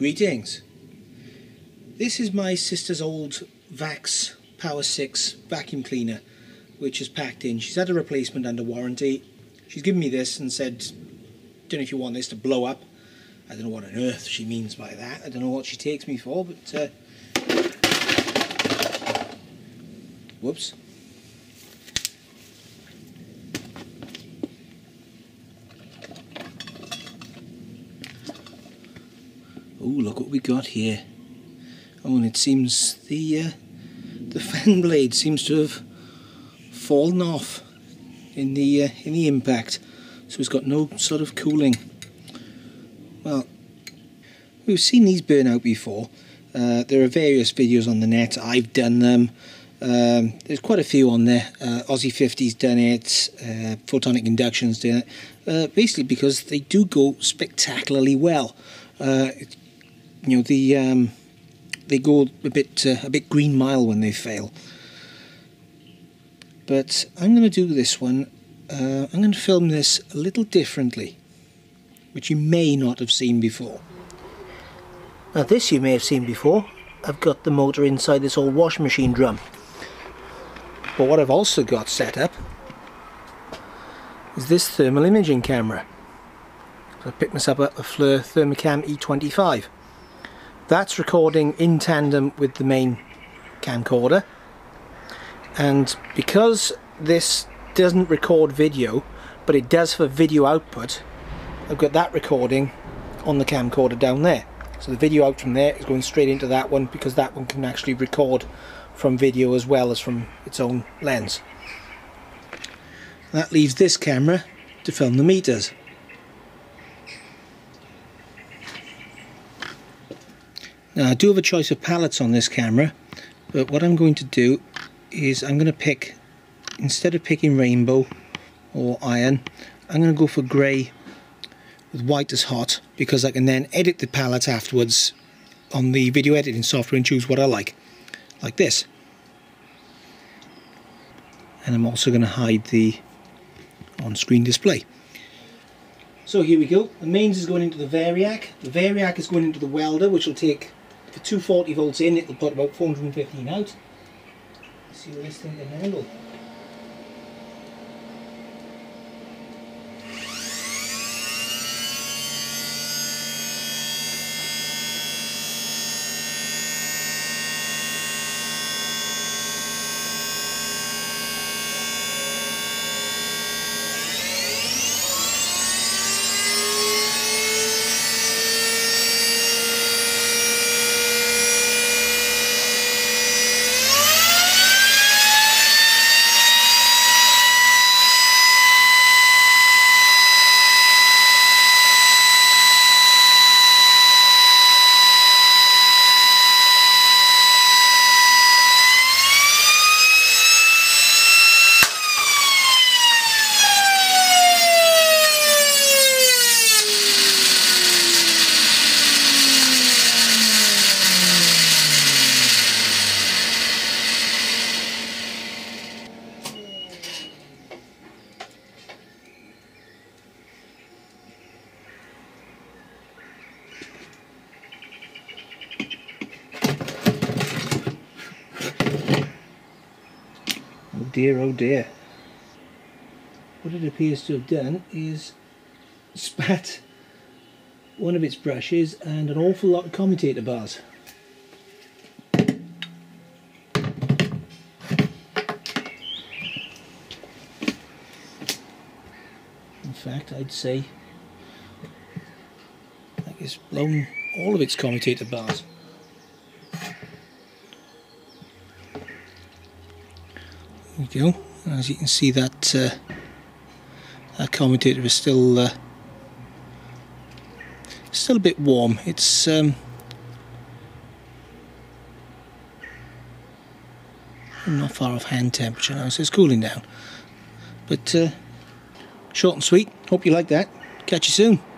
Greetings. This is my sister's old Vax Power 6 vacuum cleaner, which is packed in. She's had a replacement under warranty. She's given me this and said, "Don't know if you want this to blow up." I don't know what on earth she means by that. I don't know what she takes me for, but whoops. Oh, look what we got here. Oh, and it seems the fan blade seems to have fallen off in the impact, so it's got no sort of cooling. Well, we've seen these burn out before. There are various videos on the net. I've done them. There's quite a few on there. Aussie 50's done it. Photonic Induction's done it. Basically because they do go spectacularly well. You know, they go a bit green mile when they fail. But I'm going to do this one. I'm going to film this a little differently, which you may not have seen before. Now this you may have seen before. I've got the motor inside this old washing machine drum. But what I've also got set up is this thermal imaging camera. So I picked myself up a FLIR Thermacam E25. That's recording in tandem with the main camcorder, and because this doesn't record video but it does for video output, I've got that recording on the camcorder down there. So the video out from there is going straight into that one, because that one can actually record from video as well as from its own lens. That leaves this camera to film the meters. Now I do have a choice of palettes on this camera, but what I'm going to do is I'm going to pick, instead of picking rainbow or iron, I'm going to go for grey with white as hot, because I can then edit the palette afterwards on the video editing software and choose what I like this. And I'm also going to hide the on-screen display. So here we go, the mains is going into the variac is going into the welder, which will take, for 240 volts in, it'll put about 415 out. Let's see what this thing can handle. Dear, oh dear. What it appears to have done is spat one of its brushes and an awful lot of commutator bars. In fact, I'd say like it's blown all of its commutator bars. There we go. As you can see, that that commutator is still a bit warm. It's not far off hand temperature now, so it's cooling down. But short and sweet. Hope you like that. Catch you soon.